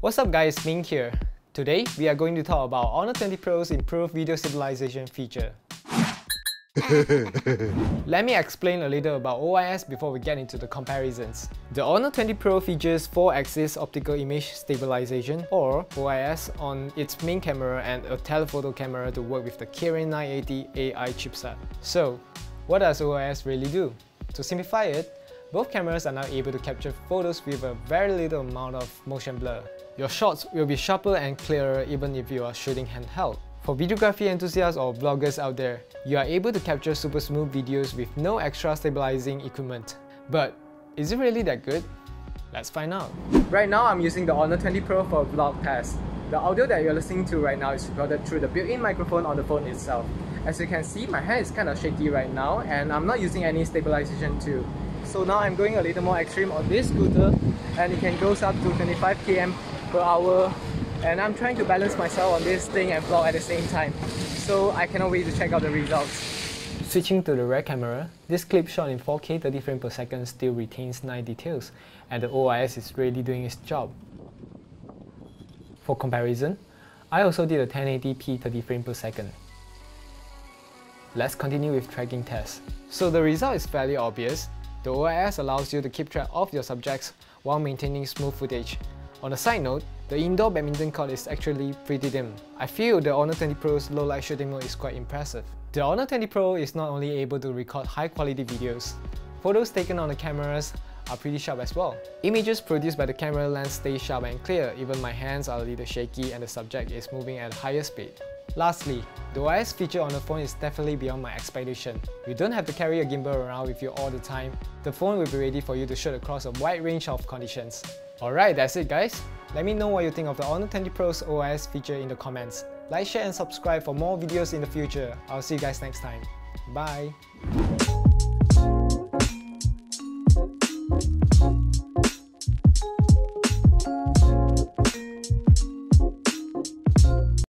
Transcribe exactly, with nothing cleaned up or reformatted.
What's up guys, Ming here. Today, we are going to talk about Honor twenty Pro's improved video stabilization feature. Let me explain a little about O I S before we get into the comparisons. The Honor twenty Pro features four axis optical image stabilization or O I S on its main camera and a telephoto camera to work with the Kirin nine eighty A I chipset. So, what does O I S really do? To simplify it, both cameras are now able to capture photos with a very little amount of motion blur. Your shots will be sharper and clearer even if you are shooting handheld. For videography enthusiasts or bloggers out there, you are able to capture super smooth videos with no extra stabilizing equipment. But is it really that good? Let's find out. Right now, I'm using the Honor twenty Pro for a vlog test. The audio that you're listening to right now is recorded through the built-in microphone on the phone itself. As you can see, my hand is kind of shaky right now and I'm not using any stabilization too. So now I'm going a little more extreme on this scooter and it can go up to twenty-five kilometers per hour and I'm trying to balance myself on this thing and vlog at the same time. So I cannot wait to check out the results. Switching to the rear camera, this clip shot in four K thirty frames per second still retains nice details and the O I S is really doing its job. For comparison, I also did a ten eighty p thirty frames per second. Let's continue with tracking tests. So the result is fairly obvious. The O I S allows you to keep track of your subjects while maintaining smooth footage. On a side note, the indoor badminton court is actually pretty dim. I feel the Honor twenty Pro's low light shooting mode is quite impressive. The Honor twenty Pro is not only able to record high quality videos, photos taken on the cameras are pretty sharp as well. Images produced by the camera lens stay sharp and clear, even my hands are a little shaky and the subject is moving at a higher speed. Lastly, the O I S feature on the phone is definitely beyond my expectation. You don't have to carry a gimbal around with you all the time. The phone will be ready for you to shoot across a wide range of conditions. Alright, that's it guys. Let me know what you think of the Honor twenty Pro's O I S feature in the comments. Like, share and subscribe for more videos in the future. I'll see you guys next time. Bye!